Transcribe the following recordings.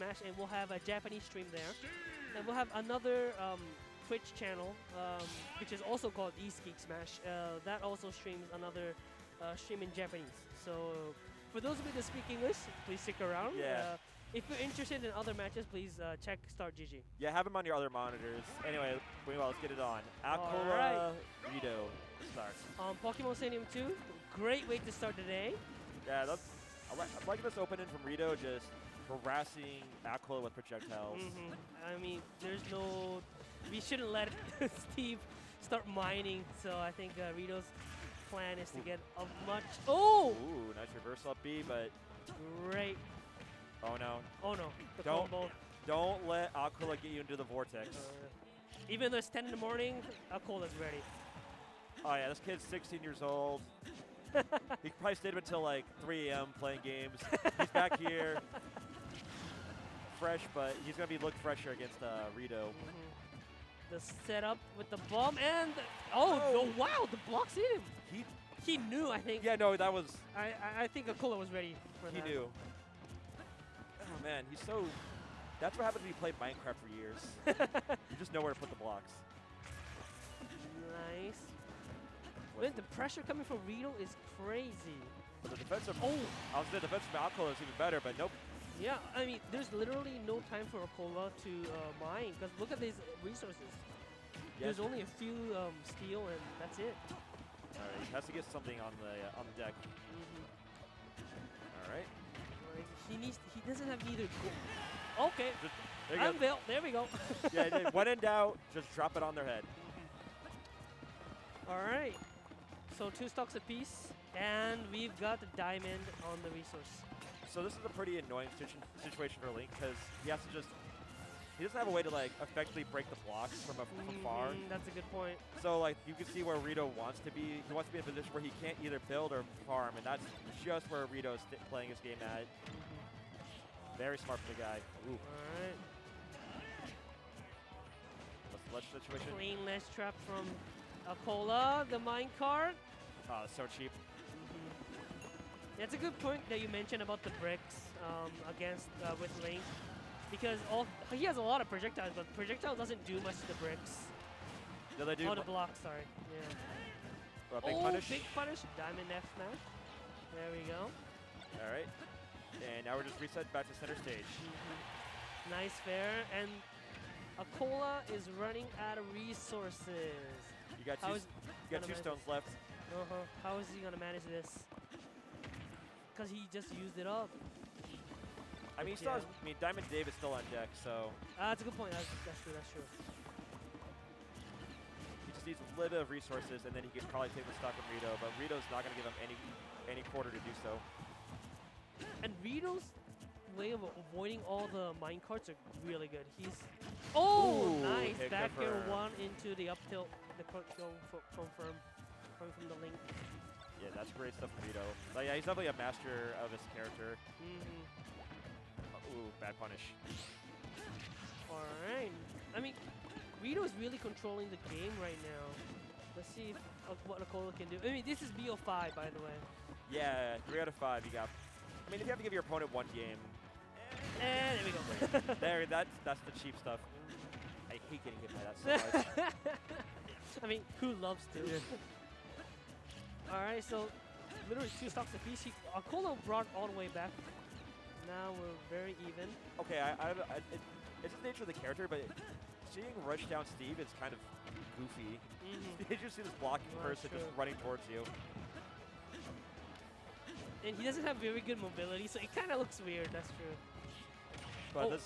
Smash, and we'll have a Japanese stream there. And we'll have another Twitch channel, which is also called East Geek Smash. That also streams another stream in Japanese. So for those of you that speak English, please stick around. Yeah. If you're interested in other matches, please check Start.gg. Yeah, have them on your other monitors. Anyway, meanwhile, let's get it on. Akora Rido starts. On Pokemon Stadium 2, great way to start the day. Yeah, I like this opening from Rido, just harassing Alcola with projectiles. I mean, there's no... We shouldn't let Steve start mining, so I think Rido's plan is to get a much... Oh! Ooh, nice reverse up B, but... Great. Oh, no. Oh, no. The combo. Don't let Alcola get you into the vortex. Even though it's 10 in the morning, Alcola's ready. Oh, yeah, this kid's 16 years old. He probably stayed up until like 3 a.m. playing games. He's back here, fresh, but he's gonna be look fresher against Rido. The setup with the bomb and oh wow, the blocks hit him. He knew, I think. Yeah, no, that was. I think Akula was ready for that. He knew. Oh man, he's so. That's what happens when you play Minecraft for years. You just know where to put the blocks. Nice. Man, the pressure coming from Rido is crazy. But the defensive, I was saying the defensive Alcola is even better, but nope. Yeah, I mean, there's literally no time for Alcola to mine, because look at these resources. Yes. There's only a few steel, and that's it. All right, has to get something on the deck. All right. He doesn't have either. Okay. Unveil. There we go. Yeah. When in doubt, just drop it on their head. All right. So 2 stocks apiece, and we've got the diamond on the resource. So this is a pretty annoying situation for Link, because he has to just, he doesn't have a way to like effectively break the blocks from far. That's a good point. So like you can see where Rido wants to be. He wants to be in a position where he can't either build or farm, and that's just where Rido is playing his game at. Very smart for the guy. Ooh. All right. Let's situation. Clean less trap from Alcola, the minecart. Oh, so cheap. That's a good point that you mentioned about the bricks with Link, because he has a lot of projectiles, but projectile doesn't do much to the bricks. No, they do. Oh, the blocks, sorry. Yeah. Big punish. Big punish. Diamond F smash. There we go. All right. And now we're just reset back to center stage. Nice fair. And Alcola is running out of resources. You got two stones left. How is he gonna manage this? Because he just used it up. I mean, Diamond Dave is still on deck, so. That's a good point. That's true. That's true. He just needs a little bit of resources, and then he could probably take the stock from Rido. But Rito's not gonna give him any quarter to do so. And Rito's way of avoiding all the minecarts are really good. He's nice back here one into the up tilt, the confirm from the Link. Yeah, that's great stuff from Rido. But yeah, he's definitely a master of his character. Ooh, bad punish. All right. I mean, Rido is really controlling the game right now. Let's see what Akora can do. I mean, this is BO5, by the way. Yeah, 3 out of 5 you got. I mean, if you have to give your opponent one game. And there we go. That's the cheap stuff. I hate getting hit by that so much. I mean, who loves to? Yeah. All right, so literally 2 stocks apiece. Akora brought all the way back. Now we're very even. Okay, it's the nature of the character, but seeing rush down Steve is kind of goofy. You just see this blocking person just running towards you. And he doesn't have very good mobility, so it kind of looks weird. That's true. But this,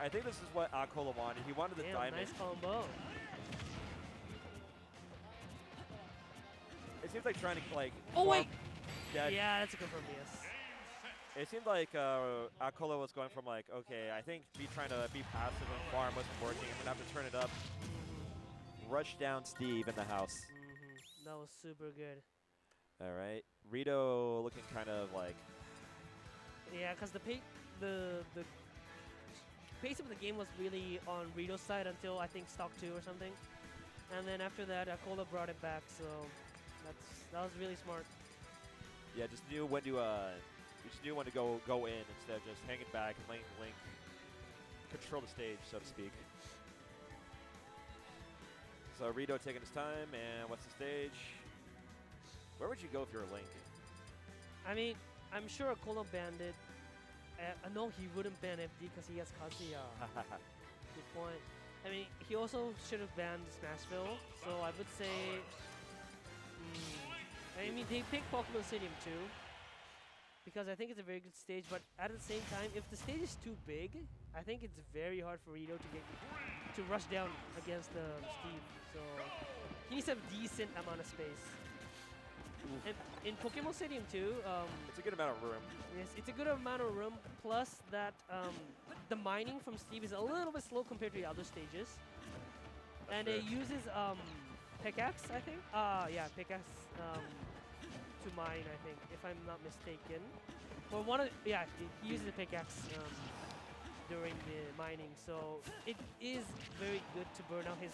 I think this is what Akora wanted. He wanted the diamond. Nice combo. It seems like trying to like. Wait. Yeah, that's a good from Mias. It seemed like Akora was going from like, okay, I think trying to be passive and farm wasn't working. I'm gonna have to turn it up. Rush down Steve in the house. That was super good. All right, Rido looking kind of like. Yeah, because the pace of the game was really on Rido's side until I think stock 2 or something, and then after that, Akora brought it back. So that was really smart. Yeah, just knew when to go in instead of just hanging back and letting Link control the stage, so to speak. So Rido taking his time, and what's the stage? Where would you go if you're a Link? I mean, I'm sure a Column Bandit. I know he wouldn't ban FD because he has Kazuya. Good point. I mean, he also should have banned Smashville, so I would say... I mean, they picked Pokemon Stadium 2 because I think it's a very good stage, but at the same time, if the stage is too big, I think it's very hard for Rido to get rush down against Steve. So he needs a decent amount of space. And in Pokemon Stadium 2, it's a good amount of room. Yes, it's a good amount of room. Plus that the mining from Steve is a little bit slow compared to the other stages, and it uses pickaxe, I think. Yeah, pickaxe to mine, I think, if I'm not mistaken. Well, yeah, he uses the pickaxe during the mining, so it is very good to burn out his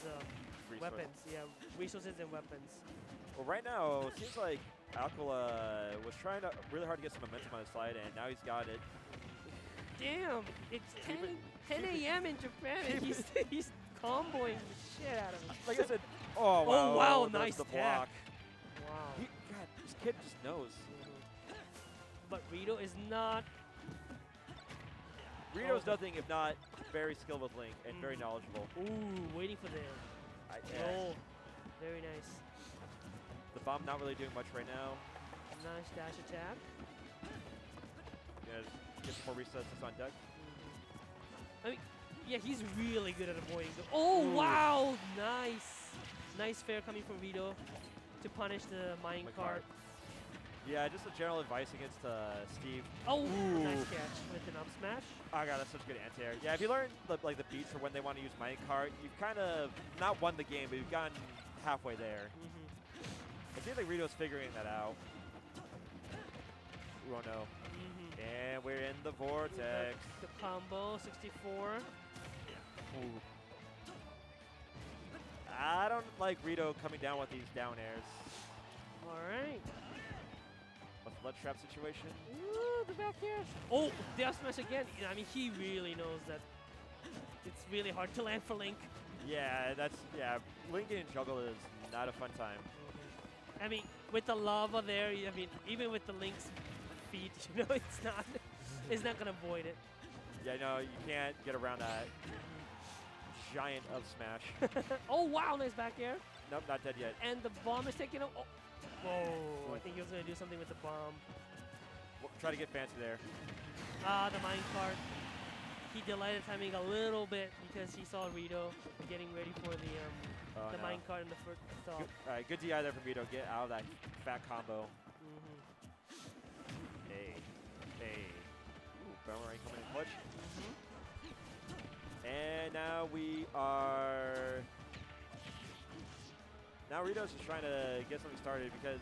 weapons. Yeah, resources and weapons. Well, right now, it seems like Alcola was trying to really hard to get some momentum on his side, and now he's got it. Damn, it's 10 a.m. in Japan, and he's comboing the shit out of him. Like I said, oh, wow. Oh, wow, nice block. Wow. God, this kid just knows. But Rido is not... Rido's nothing if not very skilled with Link and very knowledgeable. Ooh, waiting for the... Oh, very nice. The bomb not really doing much right now. Nice dash attack. Yeah, get some more resets on deck. I mean, yeah, he's really good at avoiding the... Oh, ooh. Wow! Nice! Nice fair coming from Rido to punish the minecart. Yeah, just a general advice against Steve. Oh, ooh. Nice catch with an up smash. Oh, God, that's such good anti-air. Yeah, if you learn like, the beats for when they want to use minecart, you've kind of not won the game, but you've gotten halfway there. It seems like Rido's figuring that out. Ooh, oh, no. And we're in the vortex. The combo, 64. Ooh. I don't like Rido coming down with these down airs. All right. A flood trap situation. Ooh, the back air. Oh, down smash again. I mean, he really knows that it's really hard to land for Link. Yeah, Link and juggle is not a fun time. I mean, with the lava there, I mean, even with the Link's feet, you know, it's not gonna avoid it. Yeah, no, you can't get around that. Giant up smash. Oh, wow, nice back air. Nope, not dead yet. And the bomb is taking him. Oh. Whoa, I think he was going to do something with the bomb. Well, try to get fancy there. The minecart. He delayed the timing a little bit because he saw Rido getting ready for the minecart in the first stall. All right, good DI there from Rido. Get out of that fat combo. Hey, hey. Ooh, Boomerang coming in clutch. And now we are... Now Rido's just trying to get something started because...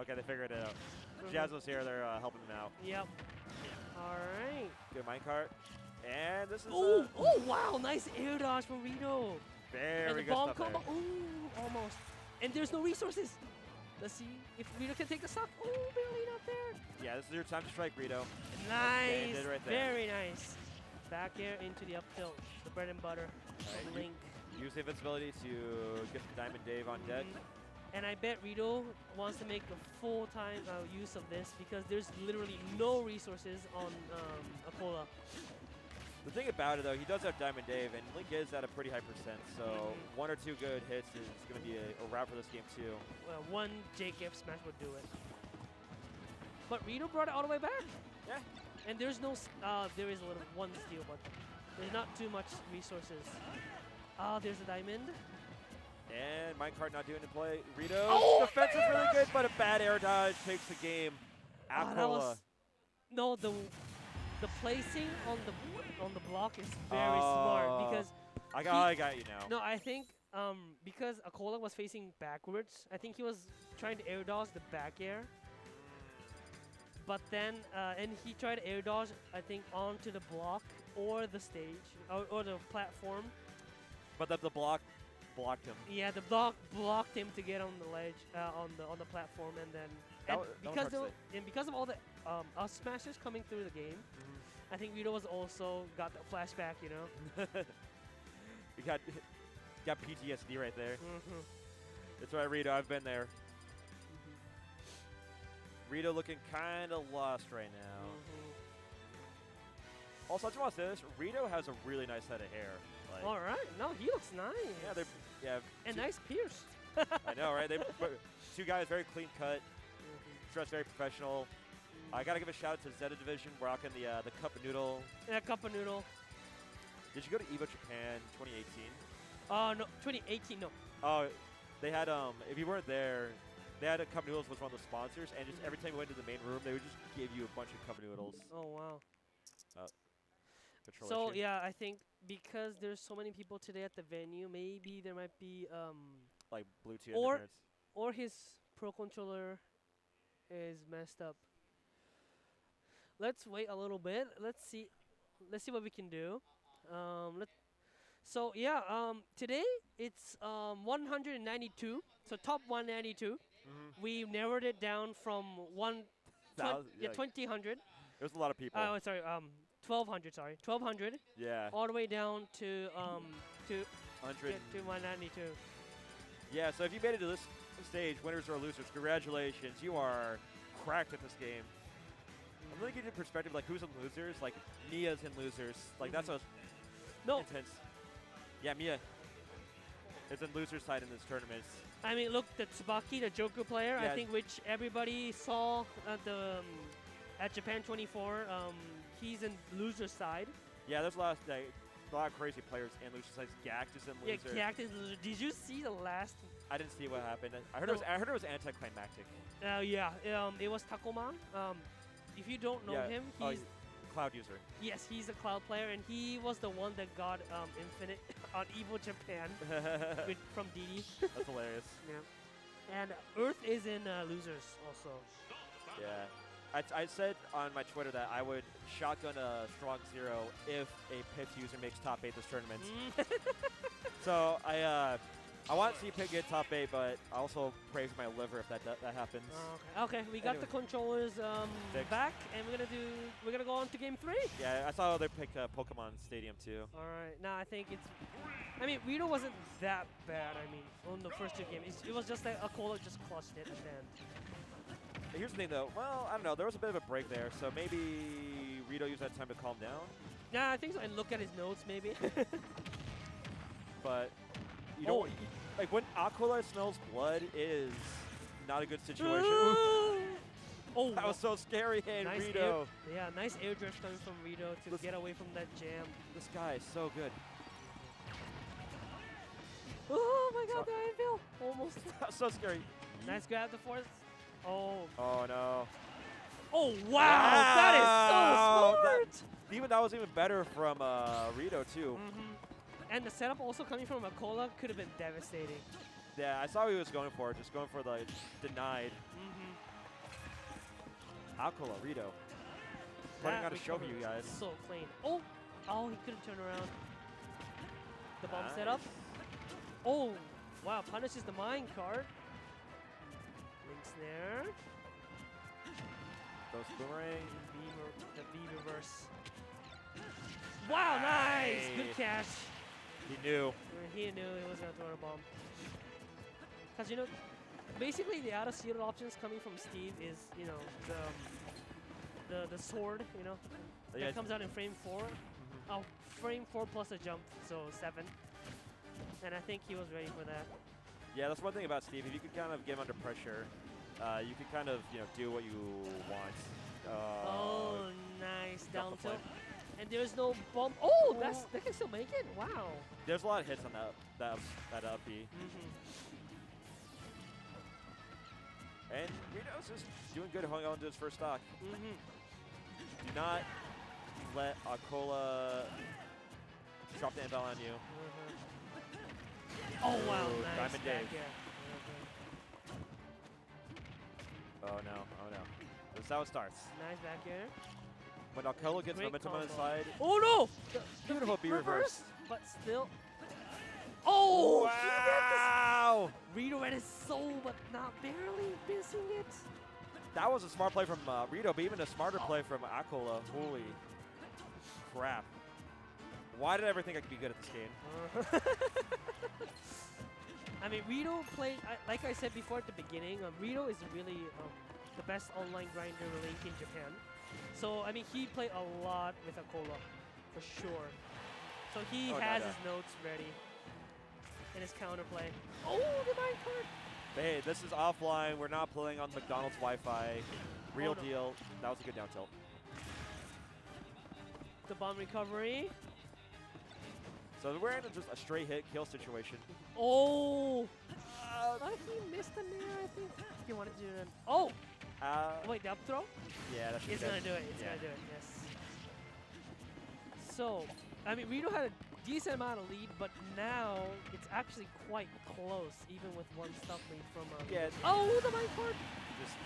Okay, they figured it out. Jazzo's here, they're helping him out. Yep. All right. Good minecart. And this is... Ooh, oh, wow, nice air dodge from Rido. Very good stuff there. And the bomb combo, ooh, almost. And there's no resources. Let's see if Rido can take the stock. Oh, barely not there. Yeah, this is your time to strike, Rido. Nice. Right very nice. Back air into the up tilt. The bread and butter. Right, Link. Use the invincibility to get the Diamond Dave on deck. And I bet Rido wants to make a full-time use of this because there's literally no resources on Alcola. The thing about it, though, he does have Diamond Dave, and Link is at a pretty high percent, so one or two good hits is going to be a wrap for this game, too. Well, one JKF smash would do it. But Rido brought it all the way back. Yeah. And there's no, there is a little one steal, but there's not too much resources. Ah, there's a diamond. And minecart not doing it play. Rido's defense is really good, but a bad air dodge takes the game. Alcola. No, the placing on the block is very smart because I got you now. No, I think because Alcola was facing backwards, I think he was trying to air dodge the back air. But then and he tried to air dodge, I think, onto the block or the stage or the platform. But the block blocked him. Yeah, the block blocked him to get on the ledge, on the platform, and then because of all the us smashes coming through the game, I think Rido was also got the flashback, you know. You got PTSD right there. That's right, Rido. I've been there. Rido looking kind of lost right now. Also, I just want to say this: Rido has a really nice head of hair. Like, all right, no, he looks nice. Yeah, they and nice pierce. I know, right? They two guys very clean cut, dressed very professional. I gotta give a shout out to Zeta Division rocking the Cup Noodle. Yeah, Cup Noodle. Did you go to Evo Japan 2018? No, 2018, no. Oh, they had if you weren't there, they had a Cup Noodles was one of the sponsors, and just every time you went to the main room, they would just give you a bunch of Cup Noodles. Oh wow. So issue. Yeah, I think because there's so many people today at the venue, maybe there might be like Bluetooth or his pro controller is messed up. Let's wait a little bit. Let's see what we can do. So yeah, today it's 192. So top 192. We narrowed it down from 2,000. There's a lot of people. Oh, sorry. 1,200. Sorry, 1,200. Yeah. All the way down to 192. Yeah. So if you made it to this stage, winners or losers, congratulations. You are cracked at this game. I'm really getting perspective, like who's in losers. Like Mia's in losers. Like that's so intense. Yeah, Mia is in loser side in this tournament. I mean, look, the Tsubaki, the Joker player. Yeah. I think which everybody saw at the. At Japan 24, he's in loser side. Yeah, there's a lot of crazy players in loser sides. Gactus in loser. Yeah, Gactus in loser. Did you see the last? I didn't see what happened. I heard it was anticlimactic. Yeah, it was Takuma. If you don't know him, he's cloud user. Yes, he's a cloud player, and he was the one that got infinite on Evo Japan from DD. That's hilarious. Yeah, and Earth is in losers also. Yeah. I said on my Twitter that I would shotgun a strong zero if a Pit user makes top 8 this tournament. So I want to see Pit get top 8, but I also pray for my liver if that happens. Okay, we got the controllers back, and we're gonna go on to game 3. Yeah, I saw they picked Pokemon Stadium 2. All right, now I think it's. I mean, Rido wasn't that bad. I mean, on the first two games, it was just that Alcola just clutched it at the end. Here's the thing, though. Well, I don't know. There was a bit of a break there, so maybe Rido used that time to calm down. Yeah, I think so. And look at his notes, maybe. But you know, like when Akora smells blood, it is not a good situation. Oh, that was so scary, and nice Rido. Yeah, nice air drift coming from Rido to get away from that jam. This guy is so good. Oh my God, the anvil! Almost. So scary. Nice grab the force. Oh. Oh no. Oh wow! That is so smart. That was even better from Rido too. And the setup also coming from Akora could have been devastating. Yeah, I saw what he was going for, just going for the denied. Akora Rido. Running out of show for you guys. So clean. Oh, he couldn't turn around. The bomb setup. Oh, wow! Punishes the mine cart. Snare. Those boomerang. The V reverse. Wow, nice! Good catch. He knew. He knew it was going to throw a bomb. Because, you know, basically the out of shield options coming from Steve is, you know, the sword, you know, that comes out in frame 4. Oh, frame 4 plus a jump, so 7. And I think he was ready for that. Yeah, that's one thing about Steve. If you could kind of get him under pressure, you could kind of, you know, do what you want. Oh, nice down tilt. And there's no bump. Oh, that can still make it. Wow. There's a lot of hits on that up B. And Rido's just doing good, hung on to his first stock. Do not let Akora drop the anvil on you. Oh wow! Nice. Diamond Dave. Yeah. Oh no! Oh no! That's how it starts. Nice back air. When Alcola gets momentum on his side. Oh no! Beautiful B reverse. But still. Oh Oh! Wow! Rido at his soul, but not barely missing it. That was a smart play from Rido, but even a smarter play from Alcola. Holy crap. Why did I ever think I could be good at this game? I mean, Rido played, like I said before at the beginning, Rido is really the best online grinder really in Japan. So, I mean, he played a lot with Alcola, for sure. So he has his notes ready in his counterplay. Oh, divine card! Hey, this is offline. We're not playing on McDonald's Wi-Fi. Real deal. That was a good down tilt. The bomb recovery. So we're in just a straight hit kill situation. Oh! He missed the mirror, I think. He wanted to do it. Oh! Wait, the up throw? Yeah, that should be good. It's gonna do it. It's gonna do it, yes. So, I mean, Rido had a decent amount of lead, but now it's actually quite close, even with one stuff lead from Oh, the mind card! Just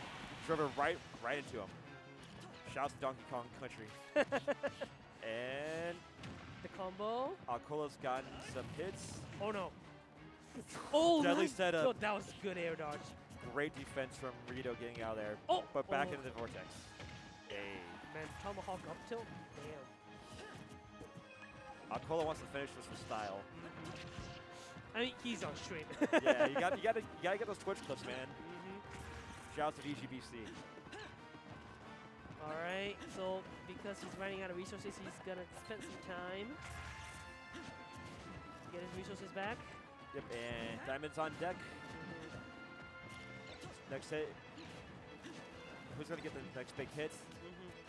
drove it right into him. Shouts to Donkey Kong Country. And the combo. Alcola's gotten some hits. Oh no! Oh, deadly setup. That was good air dodge. Great defense from Rido getting out of there. Oh, but back into the vortex. Hey. Man, tomahawk up tilt. Damn. Alcola wants to finish this with style. I mean, he's on stream. Yeah, you gotta get those Twitch clips, man. Shouts to VGBC. All right, so because he's running out of resources, he's gonna spend some time to get his resources back. Yep, and Diamond's on deck. Next hit. Who's gonna get the next big hit?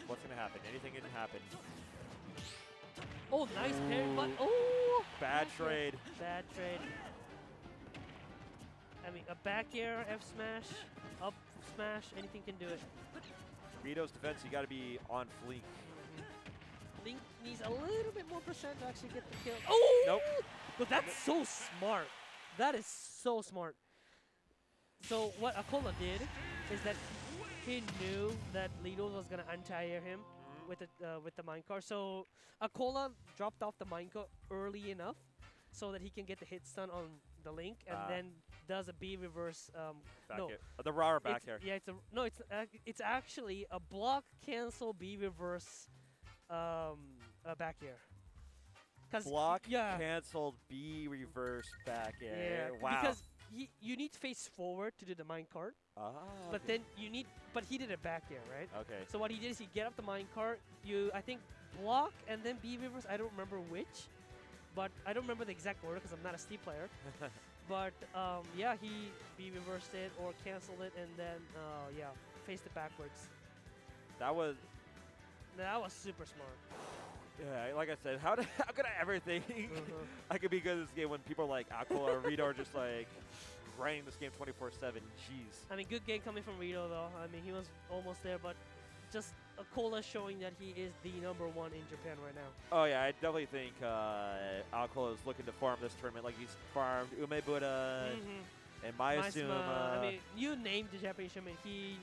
What's gonna happen? Anything can happen. Oh, nice pair, but oh! Bad trade. Bad trade. I mean, a back air, F smash, up smash, anything can do it. Rido's defense, you gotta be on fleek. Link needs a little bit more percent to actually get the kill. Oh! Nope. But that's so smart. That is so smart. So, what Alcola did is that he knew that Rido was gonna untie him with the minecart. So Alcola dropped off the minecart early enough so that he can get the hit stun on the Link, and then does a B reverse. The raw back here. Yeah, it's a it's actually a block cancel B reverse back air. Block canceled B reverse back air. Yeah. Wow. Because you need face forward to do the minecart. But then you need, but he did it back air, right? Okay. So what he did is he get up the minecart, I think block and then B reverse, I don't remember which, but I don't remember the exact order because I'm not a Steve player. But yeah, he B reversed it or canceled it and then yeah, faced it backwards. That was super smart. Yeah, like I said, how could I ever think I could be good at this game when people are like Alcola or Rido are just like grinding this game 24/7. Jeez. I mean, good game coming from Rido though. I mean, he was almost there, but just Alcola showing that he is the #1 in Japan right now. Oh yeah, I definitely think Alcola is looking to farm this tournament. Like he's farmed Ume, Buddha, and Mayasuma. I mean, you named the Japanese showman, he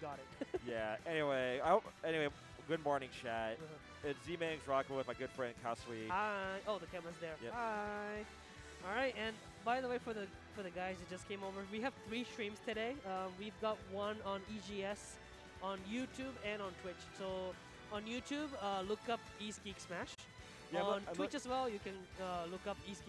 got it. Yeah. Anyway, good morning, chat. It's Z-Mangs Rocko with my good friend Kasui. Hi. Oh, the camera's there. Yep. Hi. All right, and by the way, for the guys that just came over, we have 3 streams today. We've got one on EGS, on YouTube, and on Twitch. So on YouTube, look up East Geek Smash. Yeah, on Twitch as well, you can look up East Geek